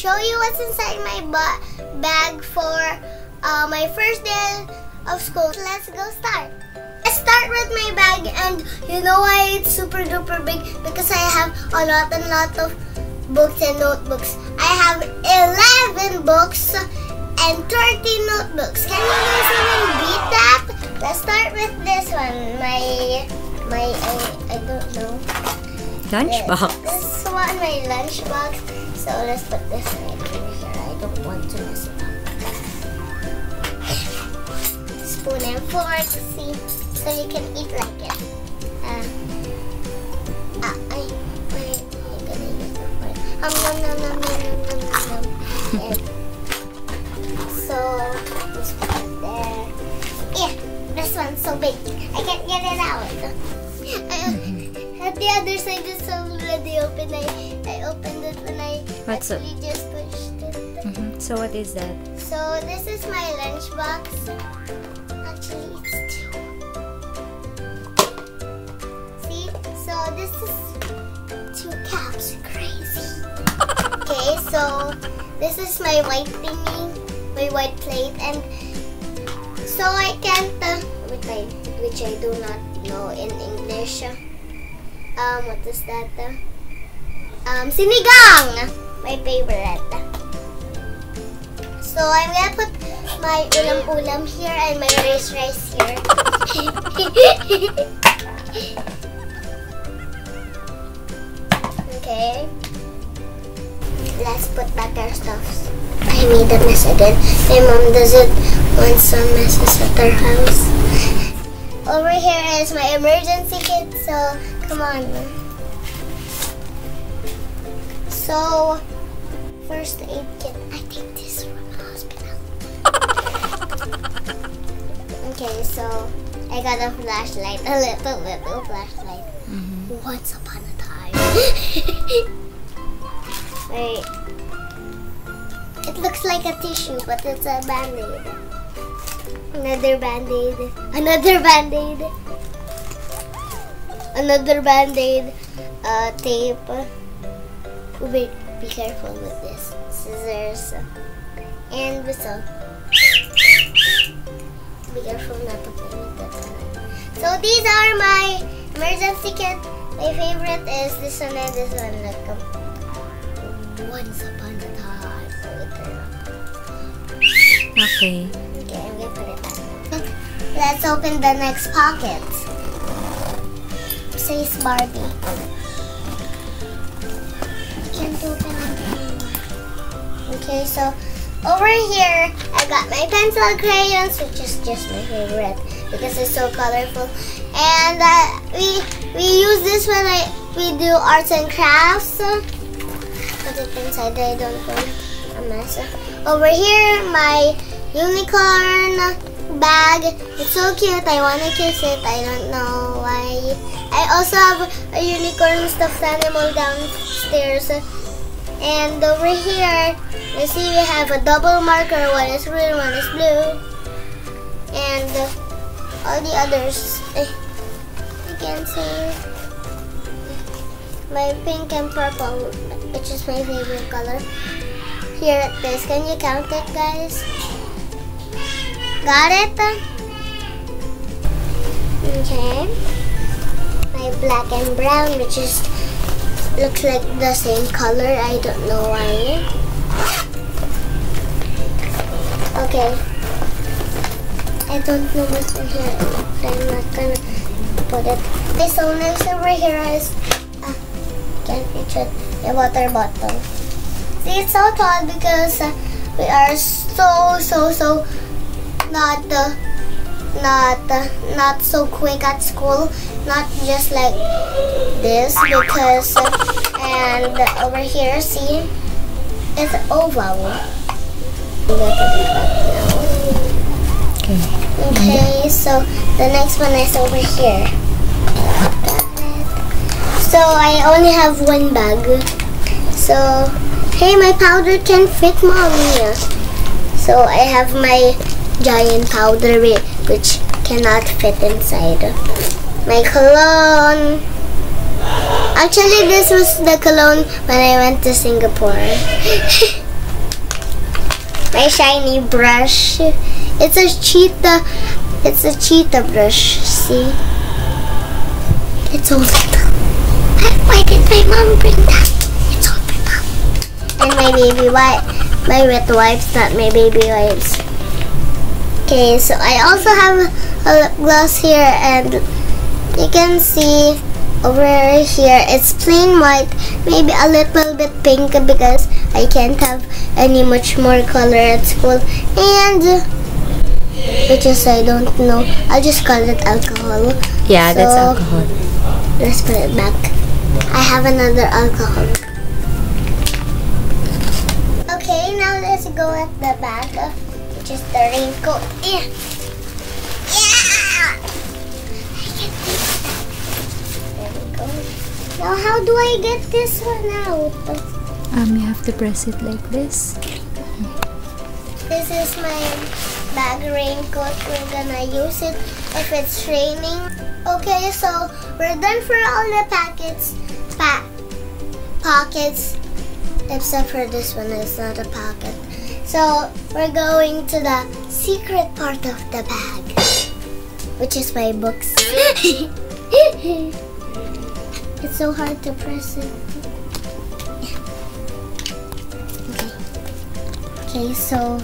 show you what's inside my bag for my first day of school. Let's go start. I start with my bag, and you know why it's super duper big? Because I have a lot and lot of books and notebooks. I have 11 books and 30 notebooks. Can you guys even beat that? Let's start with this one. I don't know. Lunchbox. This one, my lunchbox. So let's put this one here. I don't want to mess it up. Spoon and fork, see, so you can eat like it. I'm gonna use the fork. So just put it there. Yeah, this one's so big. I can't get it out. At the other side is already open. I opened it when I actually just pushed it. So what is that? So this is my lunchbox. Actually, it's two. See? So this is two caps. Crazy. Okay, so this is my white thingy, my white plate, and so I can't, which I do not know in English. What is that? Sinigang! My favorite. So I'm gonna put my ulam-ulam here and my rice here. Okay. Let's put back our stuffs. I made a mess again. My mom doesn't want some messes at her house. Over here is my emergency kit, so come on. So, first aid kit. I think this is from the hospital. Okay, so I got a flashlight, a little flashlight. Once upon a time. Wait. It looks like a tissue, but it's a band-aid. Another band-aid. Another band-aid. Another band-aid. Tape. Wait, be careful with this. Scissors. And whistle. Be careful not to play with that one. So these are my emergency kit. My favorite is this one and this one. Look. Once upon a time. Okay. Okay, I'm gonna put it back. Let's open the next pocket. It says Barbie. Can't open it anymore. Okay, so over here I got my pencil crayons, which is just my favorite because it's so colorful. And we use this when we do arts and crafts. Put it inside. I don't want a mess. Over here, my unicorn bag. It's so cute. I want to kiss it. I don't know why. I also have a unicorn stuffed animal downstairs. And over here, you see we have a double marker. One is red, one is blue. And all the others. You can see my pink and purple, which is my favorite color. Here at this. Can you count it, guys? Got it? Okay. My black and brown, which is looks like the same color. I don't know why. Okay. I don't know what's in here. I'm not gonna put it. This one next over here is can't reach it. A water bottle. See, it's so tall because we are so not so quick at school, not just like this, because and over here, see, it's oval. Okay, so the next one is over here. So I only have one bag. So hey, my powder can fit, mommy. So I have my giant powder which cannot fit inside. My cologne. Actually, this was the cologne when I went to Singapore. my shiny brush. It's a cheetah. It's a cheetah brush. See? It's open. Why did my mom bring that? It's open up. And my baby wipe. My wet wipes, not my baby wipes. Okay, so I also have a lip gloss here, and you can see over here it's plain white, maybe a little bit pink because I can't have any much more color at school, and which is I don't know, I'll just call it alcohol. Yeah, so that's alcohol. Let's put it back. I have another alcohol. Okay, now let's go at the back, which is the raincoat. Yeah. Now how do I get this one out? You have to press it like this. This is my bag raincoat. We're gonna use it if it's raining. Okay, so we're done for all the pockets. Except for this one, it's not a pocket. So we're going to the secret part of the bag, which is my books. It's so hard to press it. Yeah. Okay, so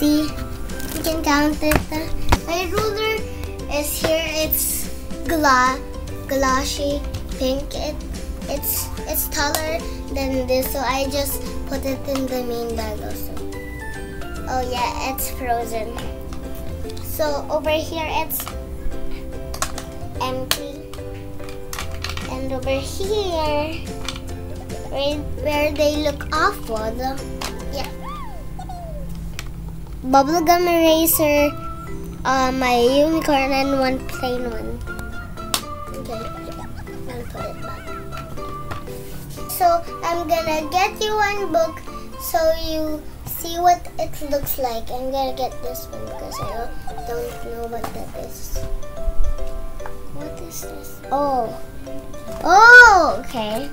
see, you can count it. My ruler is here. It's glossy pink. It's taller than this, so I just put it in the main bag also. Oh yeah, it's frozen. So over here it's empty, and over here where they look awful, yeah, bubblegum eraser, my unicorn, and one plain one. Okay, I'll put it back. So I'm gonna get you one book so you see what it looks like. I'm gonna get this one because I don't know what that is. What is this? Oh, okay.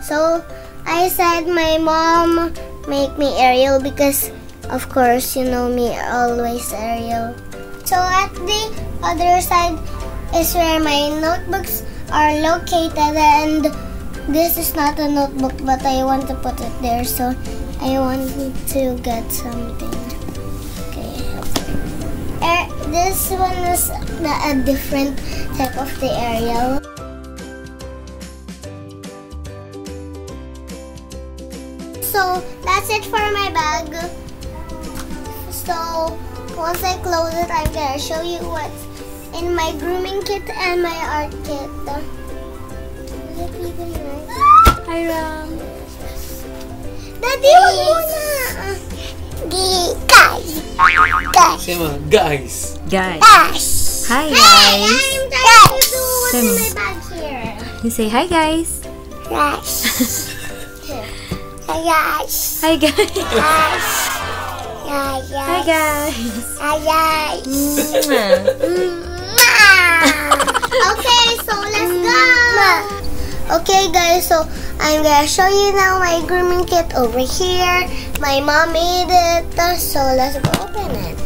So I said my mom make me Ariel because of course you know me, always Ariel. So at the other side is where my notebooks are located, and this is not a notebook but I want to put it there, so I want to get something. Okay. This one is a different type of the Ariel. So that's it for my bag. So once I close it, I'm gonna show you what's in my grooming kit and my art kit. Is it even nice? Hiram. Daddy, Guys. Hi guys. I'm trying to do what's in my bag here. You say hi guys. Guys. Hi guys. Hi guys. Hi guys. Hi guys. Okay, so let's go. Okay guys, so I'm gonna show you now my grooming kit over here. My mom made it, so let's go open it.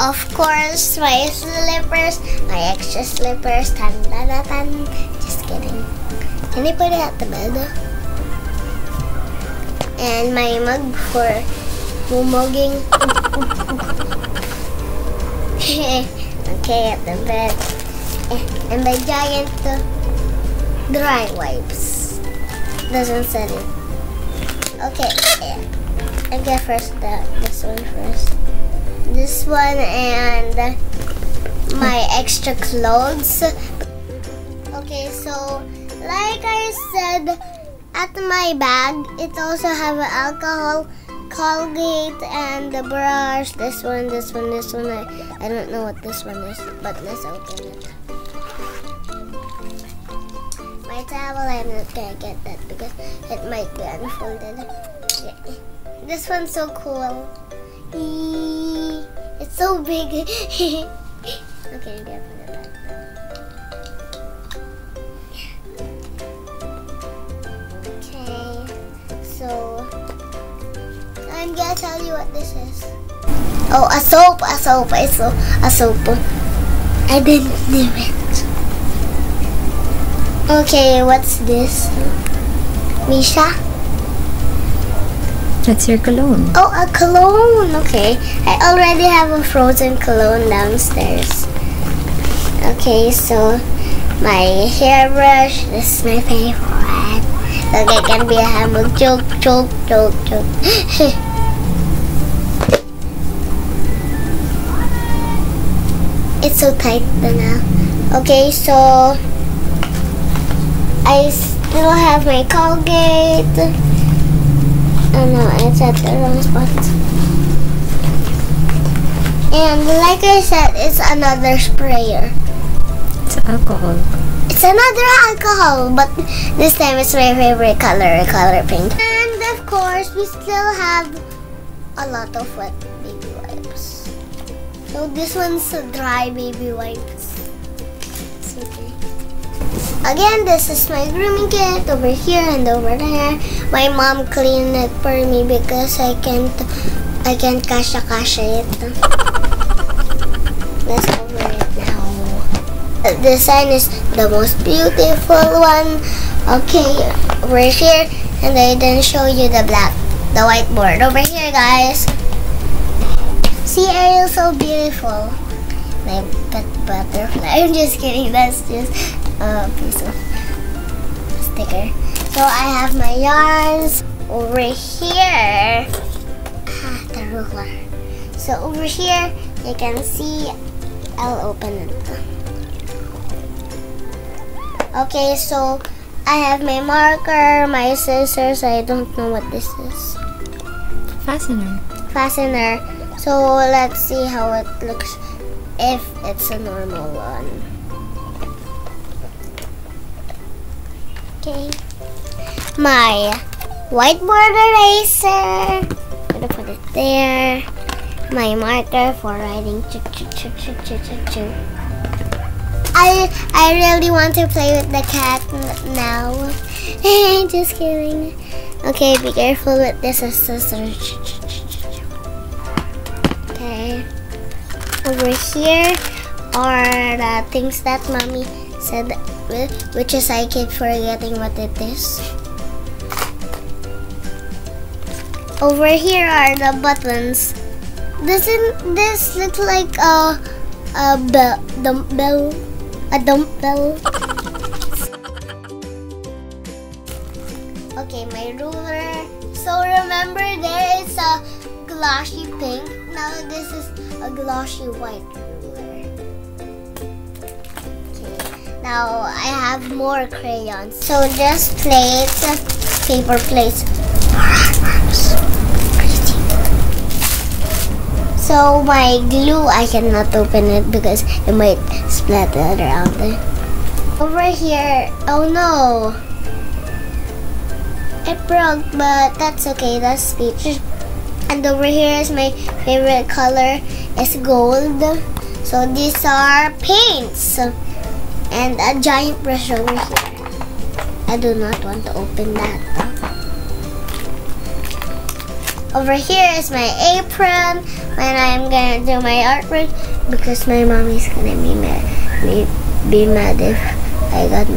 Of course, my slippers, my extra slippers. Tan, tan, tan. Just kidding. Can I put it at the bed? And my mug for mugging. Okay, at the bed. And my giant dry wipes. Doesn't set it. Okay, I get first this one first. This one and my extra clothes. Okay, so like I said, at my bag, it also have alcohol, Colgate, and the brush. This one. I don't know what this one is, but let's open it. My towel, I'm not gonna get that because it might be unfolded. Yeah. This one's so cool. It's so big. Okay, I'm gonna put it back. I'm gonna tell you what this is. Oh, a soap, it's a soap. I didn't do it. Okay, what's this? Misha? That's your cologne. Oh, a cologne, okay. I already have a frozen cologne downstairs. Okay, so my hairbrush, this is my favorite. Look, it can be a hammock. Joke. It's so tight now. Okay, so I still have my Colgate. Oh no, it's at the wrong spot. And like I said, it's another sprayer. It's alcohol. It's another alcohol, but this time it's my favorite color pink. And of course, we still have a lot of wet baby wipes. So this one's a dry baby wipes. It's okay. Again, this is my grooming kit over here and over there. My mom cleaned it for me because I can't kasha-kasha it. Let's cover it now. The sign is the most beautiful one. Okay, over here, and I didn't show you the whiteboard over here, guys. See, Ariel's so beautiful. My pet butterfly. I'm just kidding. That's just a piece of sticker. So I have my yarns over here. Ah, the ruler. So over here, you can see. I'll open it. Okay, so I have my marker, my scissors. I don't know what this is. Fastener. So let's see how it looks if it's a normal one. Okay. My whiteboard eraser. I'm gonna put it there. My marker for writing. I really want to play with the cat now. Just kidding. Okay, be careful with this scissors. Over here are the things that mommy said, which is I keep forgetting what it is. Over here are the buttons. This looks like a dumbbell. Okay, my ruler. So remember, there is a glossy pink. Now this is a glossy white ruler. Okay, now I have more crayons. So just plates, paper plates. So my glue, I cannot open it because it might splatter around there. Over here, oh no! It broke, but that's okay, that's peach. And over here is my favorite color, it's gold. So these are paints. And a giant brush over here. I do not want to open that. Over here is my apron. When I'm gonna do my artwork, because my mommy's gonna be mad if I got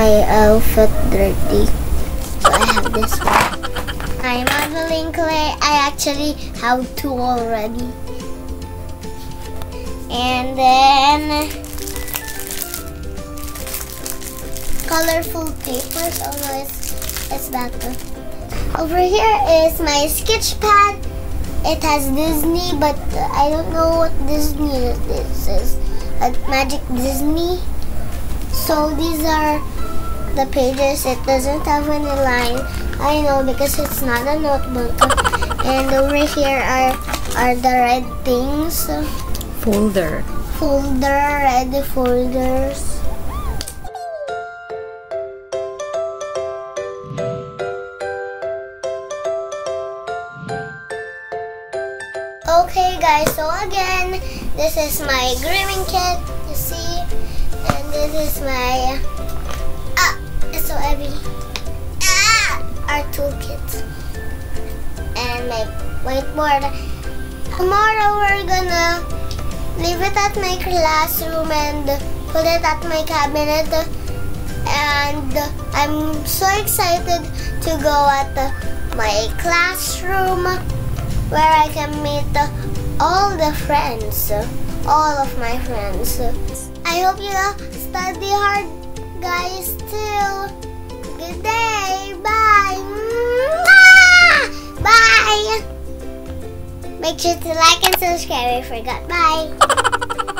my outfit dirty. So I have this one. My modeling clay, I actually have two already. And then colorful papers, although it's that one. Over here is my sketch pad. It has Disney, but I don't know what Disney this is. Magic Disney. So these are the pages. It doesn't have any line. I know because it's not a notebook. And over here are the red things. Folder, red folders. Okay guys, so again, this is my grooming kit, you see. And this is my... it's so heavy. our toolkits and my whiteboard. Tomorrow we're gonna leave it at my classroom and put it at my cabinet, and I'm so excited to go at my classroom where I can meet all of my friends. I hope you study hard, guys, too. Good day, bye! Bye! Make sure to like and subscribe if you forgot. Bye!